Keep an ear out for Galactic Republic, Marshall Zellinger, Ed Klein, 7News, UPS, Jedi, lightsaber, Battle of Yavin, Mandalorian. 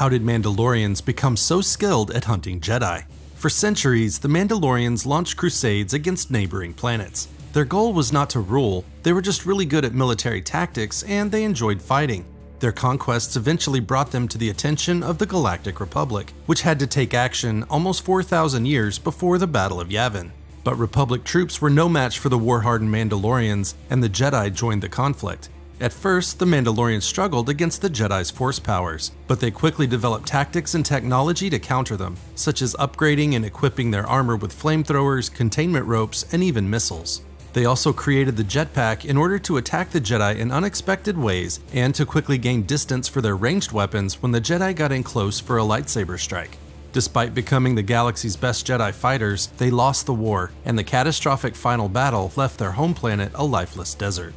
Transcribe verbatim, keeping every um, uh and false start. How did Mandalorians become so skilled at hunting Jedi? For centuries, the Mandalorians launched crusades against neighboring planets. Their goal was not to rule, they were just really good at military tactics and they enjoyed fighting. Their conquests eventually brought them to the attention of the Galactic Republic, which had to take action almost four thousand years before the Battle of Yavin. But Republic troops were no match for the war-hardened Mandalorians, and the Jedi joined the conflict. At first, the Mandalorians struggled against the Jedi's force powers, but they quickly developed tactics and technology to counter them, such as upgrading and equipping their armor with flamethrowers, containment ropes, and even missiles. They also created the jetpack in order to attack the Jedi in unexpected ways and to quickly gain distance for their ranged weapons when the Jedi got in close for a lightsaber strike. Despite becoming the galaxy's best Jedi fighters, they lost the war, and the catastrophic final battle left their home planet a lifeless desert.